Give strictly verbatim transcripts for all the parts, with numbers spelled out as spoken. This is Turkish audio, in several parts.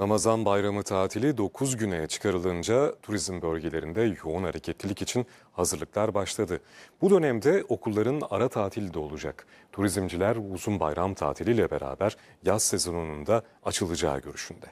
Ramazan Bayramı tatili dokuz güneye çıkarılınca turizm bölgelerinde yoğun hareketlilik için hazırlıklar başladı. Bu dönemde okulların ara tatili de olacak. Turizmciler uzun bayram tatiliyle beraber yaz sezonunun da açılacağı görüşünde.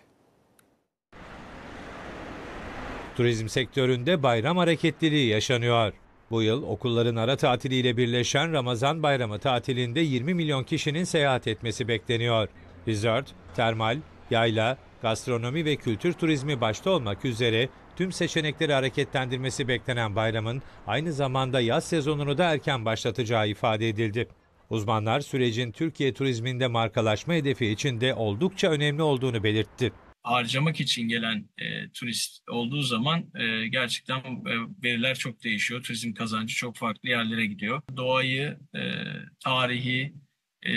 Turizm sektöründe bayram hareketliliği yaşanıyor. Bu yıl okulların ara tatiliyle birleşen Ramazan Bayramı tatilinde yirmi milyon kişinin seyahat etmesi bekleniyor. Resort, termal, yayla, gastronomi ve kültür turizmi başta olmak üzere tüm seçenekleri hareketlendirmesi beklenen bayramın aynı zamanda yaz sezonunu da erken başlatacağı ifade edildi. Uzmanlar sürecin Türkiye turizminde markalaşma hedefi için de oldukça önemli olduğunu belirtti. Harcamak için gelen e, turist olduğu zaman e, gerçekten e, veriler çok değişiyor. Turizm kazancı çok farklı yerlere gidiyor. Doğayı, e, tarihi, e,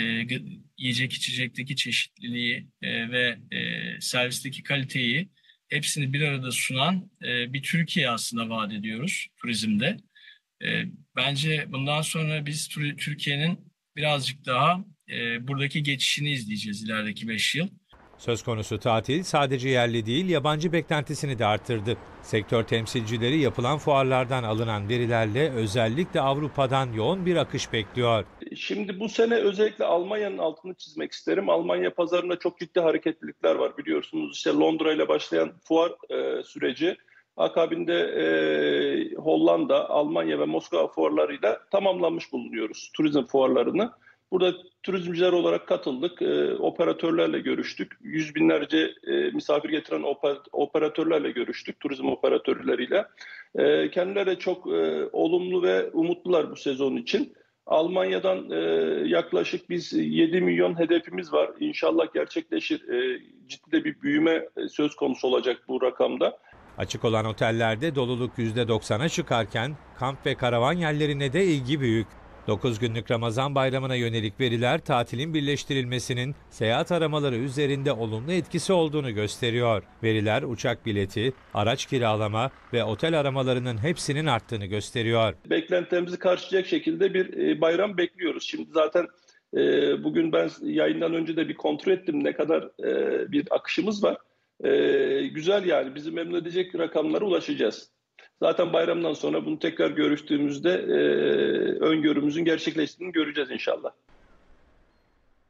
yiyecek içecekteki çeşitliliği e, ve e, servisteki kaliteyi hepsini bir arada sunan e, bir Türkiye aslında vaat ediyoruz turizmde. E, bence bundan sonra biz Türkiye'nin birazcık daha e, buradaki geçişini izleyeceğiz ilerideki beş yıl. Söz konusu tatil sadece yerli değil yabancı beklentisini de arttırdı. Sektör temsilcileri yapılan fuarlardan alınan verilerle özellikle Avrupa'dan yoğun bir akış bekliyor. Şimdi bu sene özellikle Almanya'nın altını çizmek isterim. Almanya pazarında çok ciddi hareketlilikler var biliyorsunuz. İşte Londra ile başlayan fuar e, süreci akabinde e, Hollanda, Almanya ve Moskova fuarlarıyla tamamlanmış bulunuyoruz turizm fuarlarını. Burada turizmciler olarak katıldık, e, operatörlerle görüştük, yüz binlerce e, misafir getiren oper, operatörlerle görüştük, turizm operatörleriyle. E, kendileri de çok e, olumlu ve umutlular bu sezon için. Almanya'dan e, yaklaşık biz yedi milyon hedefimiz var. İnşallah gerçekleşir. E, ciddi de bir büyüme söz konusu olacak bu rakamda. Açık olan otellerde doluluk yüzde doksana çıkarken kamp ve karavan yerlerine de ilgi büyük. dokuz günlük Ramazan Bayramı'na yönelik veriler tatilin birleştirilmesinin seyahat aramaları üzerinde olumlu etkisi olduğunu gösteriyor. Veriler uçak bileti, araç kiralama ve otel aramalarının hepsinin arttığını gösteriyor. Beklentilerimizi karşılayacak şekilde bir bayram bekliyoruz. Şimdi zaten bugün ben yayından önce de bir kontrol ettim ne kadar bir akışımız var. Güzel yani bizi memnun edecek rakamlara ulaşacağız. Zaten bayramdan sonra bunu tekrar görüştüğümüzde e, öngörümüzün gerçekleştiğini göreceğiz inşallah.